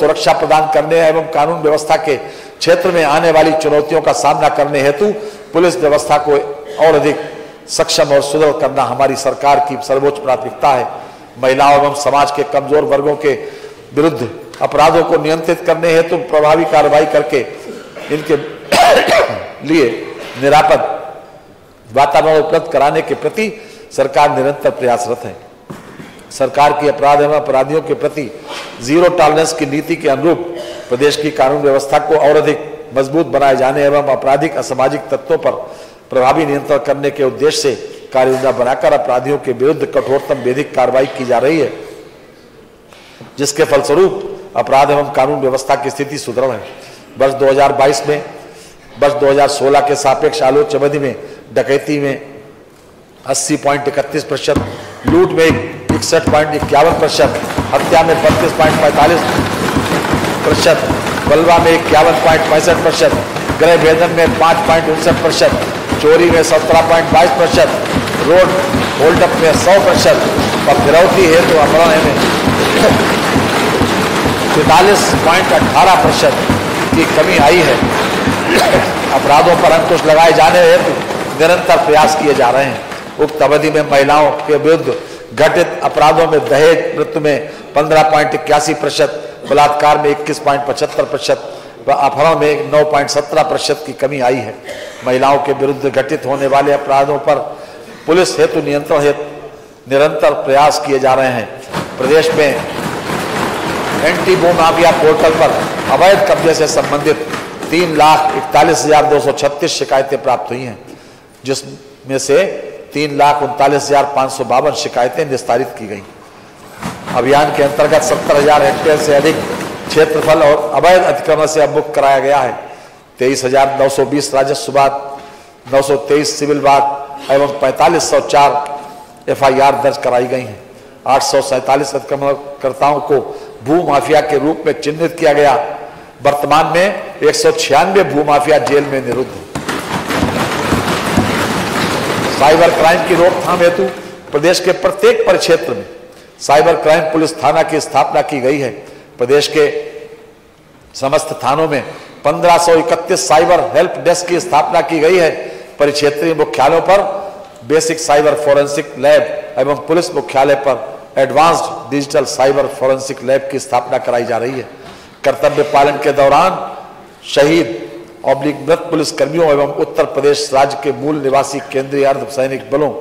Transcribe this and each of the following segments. सुरक्षा प्रदान करने एवं कानून व्यवस्था के क्षेत्र में आने वाली चुनौतियों का सामना करने हेतु पुलिस व्यवस्था को और अधिक सक्षम और सुदृढ़ करना हमारी सरकार की सर्वोच्च प्राथमिकता है। महिलाओं एवं समाज के कमजोर वर्गों के विरुद्ध अपराधों को नियंत्रित करने हेतु प्रभावी कार्रवाई करके इनके लिए निरापद वातावरण उपलब्ध कराने के प्रति सरकार निरंतर प्रयासरत है। सरकार की अपराध एवं अपराधियों के प्रति जीरो टॉलरेंस की नीति के अनुरूप प्रदेश की कानून व्यवस्था को और अधिक मजबूत बनाए जाने एवं आपराधिक असामाजिक तत्वों पर प्रभावी नियंत्रण करने के उद्देश्य से कार्ययोजना बनाकर अपराधियों के विरुद्ध कठोरतम वैधिक कार्रवाई की जा रही है, जिसके फलस्वरूप अपराध एवं कानून व्यवस्था की स्थिति सुदृढ़ है। वर्ष 2016 के सापेक्ष आलोच्य अवधि में डकैती में 80.31%, लूट में 61.51%, हत्या में 32.45%, बलवा में 51.65%, गृह भेदन में 5.59%, चोरी में 17.22%, रोड होल्डअप में 100% और फिरौती है तो अपराध में 43.18% की कमी आई है। अपराधों पर अंकुश लगाए जाने हेतु निरंतर प्रयास किए जा रहे हैं। उक्त अवधि में महिलाओं के विरुद्ध घटित अपराधों में दहेज मृत्यु में 15.81%, बलात्कार में 21.75% व अपहरण में 9.17% की कमी आई है। महिलाओं के विरुद्ध घटित होने वाले अपराधों पर पुलिस हेतु नियंत्रण हेतु निरंतर प्रयास किए जा रहे हैं। प्रदेश में एंटी भूमाफिया पोर्टल पर अवैध कब्जे से संबंधित 3,41,236 शिकायतें प्राप्त हुई हैं, जिसमें से 3,39,552 शिकायतें निस्तारित की गई। अभियान के अंतर्गत 70,000 हेक्टेयर से अधिक क्षेत्रफल और अवैध अतिक्रमण से अवमुक्त कराया गया है। 23,920 राजस्व बात, 923 सिविल बात एवं 4,504 FIR दर्ज कराई गई हैं। 847 अतिक्रमणकर्ताओं को भू माफिया के रूप में चिन्हित किया गया। वर्तमान में 196 भू माफिया जेल में निरुद्ध। साइबर क्राइम की रोकथाम हेतु प्रदेश के प्रत्येक परिक्षेत्र में साइबर क्राइम पुलिस थाना की स्थापना की गई है। प्रदेश के समस्त थानों में 1531 साइबर हेल्प डेस्क की स्थापना की गई है। परिक्षेत्रीय मुख्यालयों पर बेसिक साइबर फोरेंसिक लैब एवं पुलिस मुख्यालय पर advanced digital cyber forensic lab की स्थापना कराई जा रही है। कर्तव्य पालन के दौरान शहीद ऑब्लिक मृत पुलिसकर्मियों एवं उत्तर प्रदेश राज्य के मूल निवासी केंद्रीय अर्धसैनिक बलों,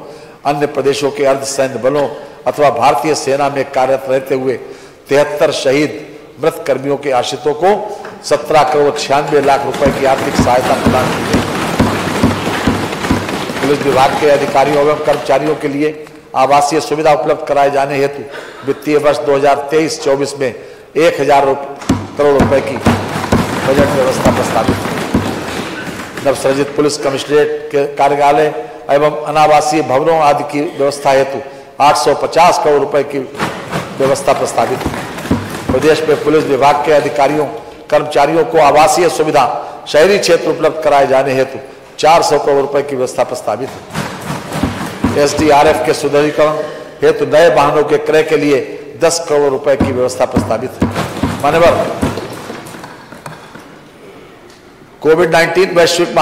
अन्य प्रदेशों के अर्धसैनिक बलों अथवा भारतीय सेना में कार्यरत रहते हुए 73 शहीद मृत कर्मियों के आश्रितों को 17,96,00,000 रुपए की आर्थिक सहायता प्रदान की गई। पुलिस विभाग के अधिकारियों एवं कर्मचारियों के लिए आवासीय सुविधा उपलब्ध कराए जाने हेतु वित्तीय वर्ष 2023-24 में 1,000 करोड़ रुपए की बजट व्यवस्था प्रस्तावित है। नवसृजित पुलिस कमिश्नरेट के कार्यालय एवं अनावासीय भवनों आदि की व्यवस्था हेतु 850 करोड़ रुपए की व्यवस्था प्रस्तावित है। प्रदेश में पुलिस विभाग के अधिकारियों कर्मचारियों को आवासीय सुविधा शहरी क्षेत्र उपलब्ध कराए जाने हेतु 400 करोड़ रुपए की व्यवस्था प्रस्तावित है। SDRF के सुदृढ़ीकरण हेतु नए वाहनों के क्रय के लिए 10 करोड़ रुपए की व्यवस्था प्रस्तावित है। मान्यवर, COVID-19 वैश्विक